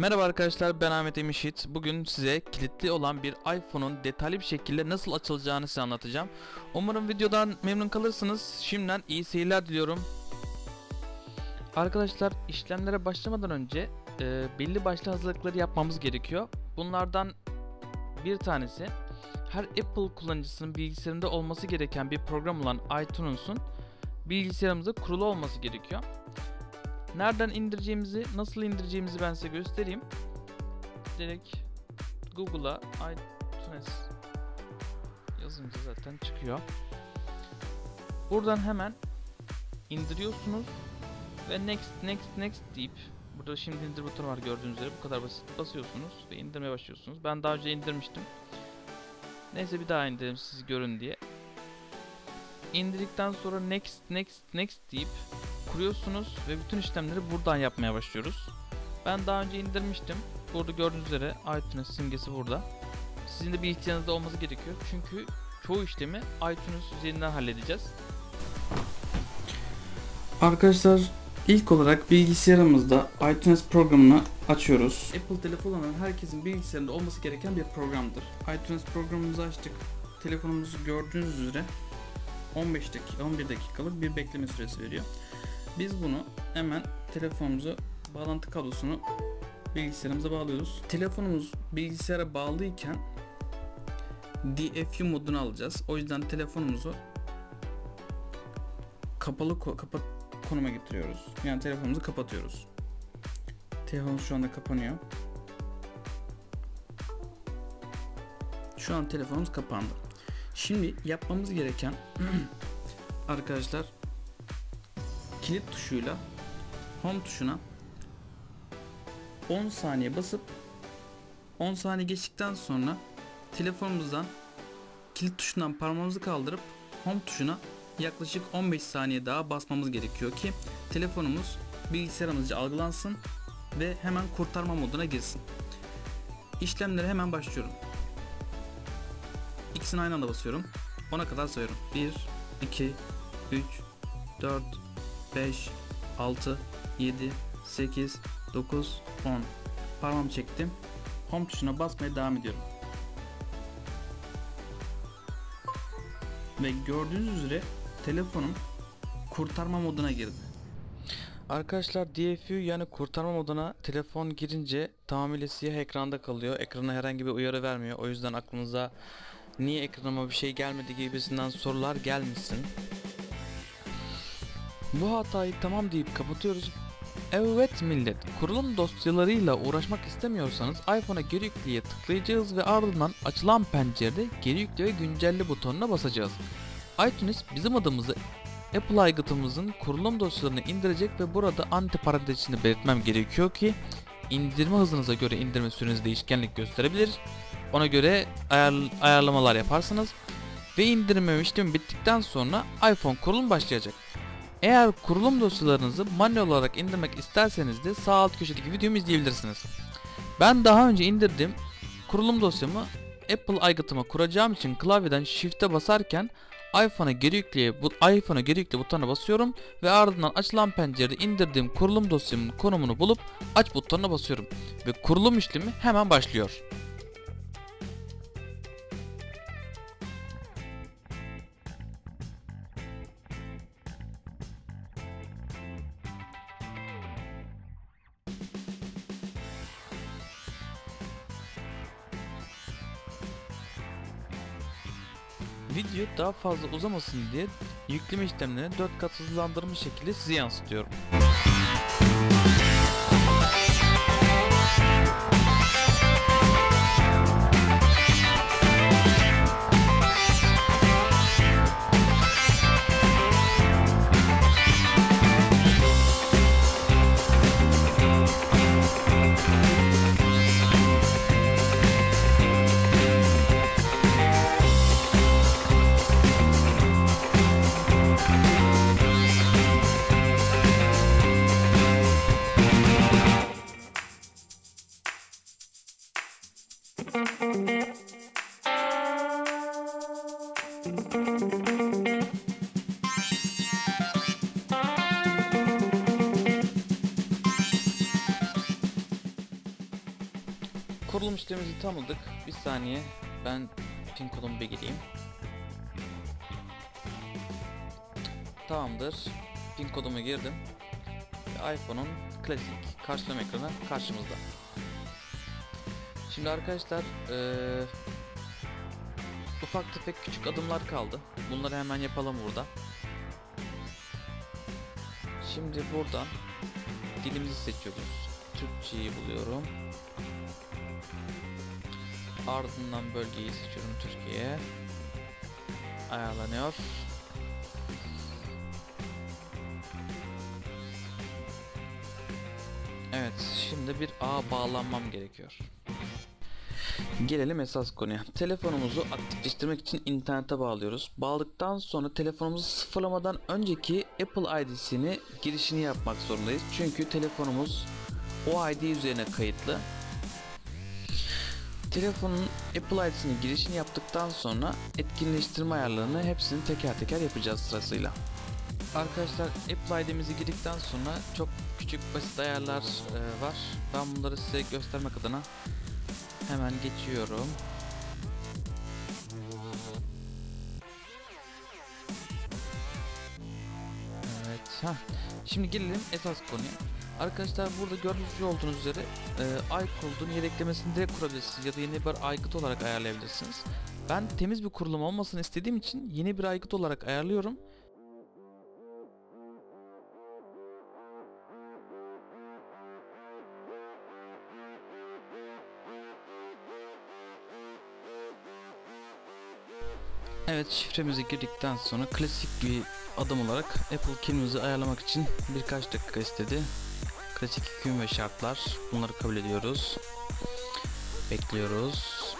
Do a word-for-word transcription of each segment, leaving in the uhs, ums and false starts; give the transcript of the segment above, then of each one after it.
Merhaba arkadaşlar, ben Ahmet Emişit. Bugün size kilitli olan bir iPhone'un detaylı bir şekilde nasıl açılacağını size anlatacağım. Umarım videodan memnun kalırsınız. Şimdiden iyi seyirler diliyorum. Arkadaşlar, işlemlere başlamadan önce e, belli başlı hazırlıkları yapmamız gerekiyor. Bunlardan bir tanesi, her Apple kullanıcısının bilgisayarında olması gereken bir program olan iTunes'un bilgisayarımızda kurulu olması gerekiyor. Nereden indireceğimizi, nasıl indireceğimizi ben size göstereyim. Direkt Google'a iTunes yazınca zaten çıkıyor. Buradan hemen indiriyorsunuz ve next next next deyip burada şimdi indir butonu var, gördüğünüz üzere bu kadar basit, basıyorsunuz ve indirmeye başlıyorsunuz. Ben daha önce indirmiştim. Neyse bir daha indirelim siz görün diye. İndirdikten sonra next next next deyip kuruyorsunuz ve bütün işlemleri buradan yapmaya başlıyoruz. Ben daha önce indirmiştim. Burada gördüğünüz üzere iTunes simgesi burada. Sizin de bir ihtiyacınızda olması gerekiyor. Çünkü çoğu işlemi iTunes üzerinden halledeceğiz. Arkadaşlar, ilk olarak bilgisayarımızda iTunes programını açıyoruz. Apple telefonu olan herkesin bilgisayarında olması gereken bir programdır. iTunes programımızı açtık. Telefonumuzu gördüğünüz üzere on beş dakika, on bir dakikalık bir bekleme süresi veriyor. Biz bunu hemen telefonumuza bağlantı kablosunu bilgisayarımıza bağlıyoruz. Telefonumuz bilgisayara bağlıyken D F U modunu alacağız. O yüzden telefonumuzu kapalı kapat konuma getiriyoruz. Yani telefonumuzu kapatıyoruz. Telefon şu anda kapanıyor. Şu an telefonumuz kapandı. Şimdi yapmamız gereken arkadaşlar, kilit tuşuyla home tuşuna on saniye basıp on saniye geçtikten sonra telefonumuzdan kilit tuşundan parmağımızı kaldırıp home tuşuna yaklaşık on beş saniye daha basmamız gerekiyor ki telefonumuz bilgisayarımızca algılansın ve hemen kurtarma moduna girsin. İşlemlere hemen başlıyorum. İkisini aynı anda basıyorum. ona kadar sayıyorum. bir, iki, üç, dört, beş, altı, yedi, sekiz, dokuz, on. Parmağımı çektim. Home tuşuna basmaya devam ediyorum. Ve gördüğünüz üzere telefonum kurtarma moduna girdi. Arkadaşlar, D F U yani kurtarma moduna telefon girince tamamıyla siyah ekranda kalıyor. Ekrana herhangi bir uyarı vermiyor. O yüzden aklınıza niye ekranıma bir şey gelmedi gibisinden sorular gelmesin. Bu hatayı tamam deyip kapatıyoruz. Evet millet, kurulum dosyalarıyla uğraşmak istemiyorsanız iPhone'a geri yükleye tıklayacağız ve ardından açılan pencerede geri yükle ve güncelle butonuna basacağız. iTunes bizim adımızı Apple aygıtımızın kurulum dosyalarını indirecek ve burada anti parantez içinde belirtmem gerekiyor ki indirme hızınıza göre indirme süreniz değişkenlik gösterebilir. Ona göre ayar, ayarlamalar yaparsınız ve indirme işlemi bittikten sonra iPhone kurulum başlayacak. Eğer kurulum dosyalarınızı manuel olarak indirmek isterseniz de sağ alt köşedeki videomu izleyebilirsiniz. Ben daha önce indirdiğim kurulum dosyamı Apple aygıtıma kuracağım için klavyeden Shift'e basarken iPhone'a geri yükle, bu iPhone'a geri yükle butonuna basıyorum ve ardından açılan pencerede indirdiğim kurulum dosyamın konumunu bulup aç butonuna basıyorum ve kurulum işlemi hemen başlıyor. Video daha fazla uzamasın diye yükleme işlemlerini dört kat hızlandırmış şekilde size yansıtıyorum. Kurulum işlemimizi tamamladık. Bir saniye, ben pin kodumu bir gireyim. Tamamdır. Pin kodumu girdim. iPhone'un klasik karşılama ekranı karşımızda. Şimdi arkadaşlar ee, ufak tefek küçük adımlar kaldı. Bunları hemen yapalım burada. Şimdi buradan dilimizi seçiyoruz. Türkçeyi buluyorum. Ardından bölgeyi seçiyorum, Türkiye. Ayarlanıyor. Evet, şimdi bir ağa bağlanmam gerekiyor. Gelelim esas konuya. Telefonumuzu aktifleştirmek için internete bağlıyoruz. Bağladıktan sonra telefonumuzu sıfırlamadan önceki Apple I D'sini girişini yapmak zorundayız. Çünkü telefonumuz o I D üzerine kayıtlı. Telefonun Apple I D'sinin girişini yaptıktan sonra etkinleştirme ayarlarını hepsini teker teker yapacağız sırasıyla. Arkadaşlar Apple I D'mizi girdikten sonra çok küçük basit ayarlar e, var. Ben bunları size göstermek adına hemen geçiyorum. Evet. Heh. Şimdi gelelim esas konuya. Arkadaşlar burada görmüş olduğunuz üzere e, iCloud'un yedeklemesini eklemesini direkt kurabilirsiniz ya da yeni bir aygıt olarak ayarlayabilirsiniz. Ben temiz bir kurulum olmasını istediğim için yeni bir aygıt olarak ayarlıyorum. Evet, şifremizi girdikten sonra klasik bir adım olarak Apple kimliğimizi ayarlamak için birkaç dakika istedi. Klasik hüküm ve şartlar, bunları kabul ediyoruz. Bekliyoruz.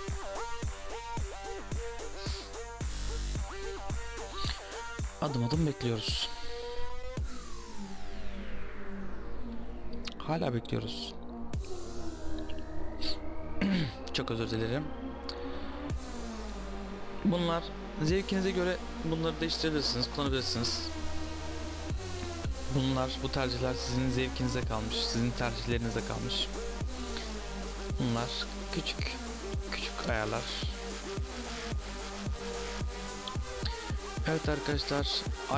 Adım adım bekliyoruz. Hala bekliyoruz. Çok özür dilerim. Bunlar zevkinize göre, bunları değiştirebilirsiniz, kullanabilirsiniz. Bunlar, bu tercihler sizin zevkinize kalmış, sizin tercihlerinize kalmış. Bunlar küçük küçük ayarlar. Evet arkadaşlar,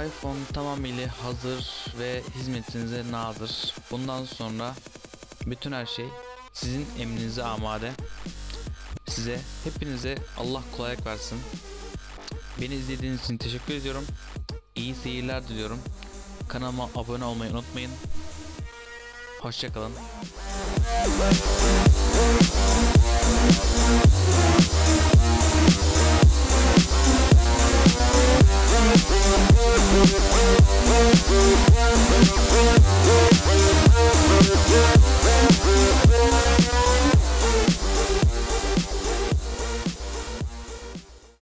iPhone tamamıyla hazır ve hizmetinize nazır. Bundan sonra bütün her şey sizin emrinize amade. Size, hepinize Allah kolaylık versin. Beni izlediğiniz için teşekkür ediyorum. İyi seyirler diliyorum. Kanalıma abone olmayı unutmayın. Hoşça kalın.